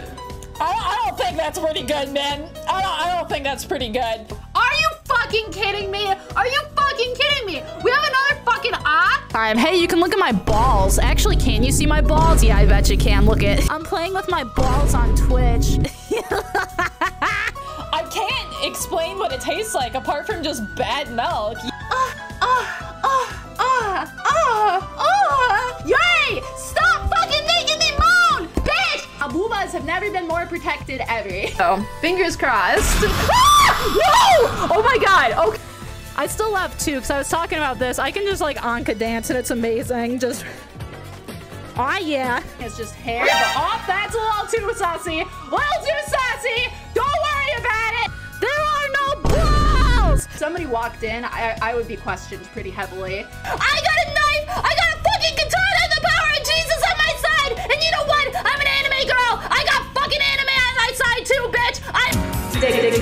good. I don't think that's pretty good, man. I don't think that's pretty good. Are you fucking kidding me? Are you fucking kidding me? We have another fucking eye? Hey, you can look at my balls. Actually, can you see my balls? Yeah, I bet you can. Look at it. I'm playing with my balls on Twitch. I can't explain what it tastes like apart from just bad milk. Yay! Stop fucking making me moan, bitch! Aboobas have never been more protected ever. Oh, fingers crossed. Ah! No! Oh my god, okay. I still love two, because I was talking about this. I can just like Anka dance and it's amazing. Just, oh yeah. It's just hair, but oh, that's a little too saucy. Little too saucy, don't worry about it. There are no balls! If somebody walked in, I would be questioned pretty heavily. I got a knife, I got a fucking katana, the power of Jesus on my side. And you know what, I'm an anime girl. I got fucking anime on my side too, bitch.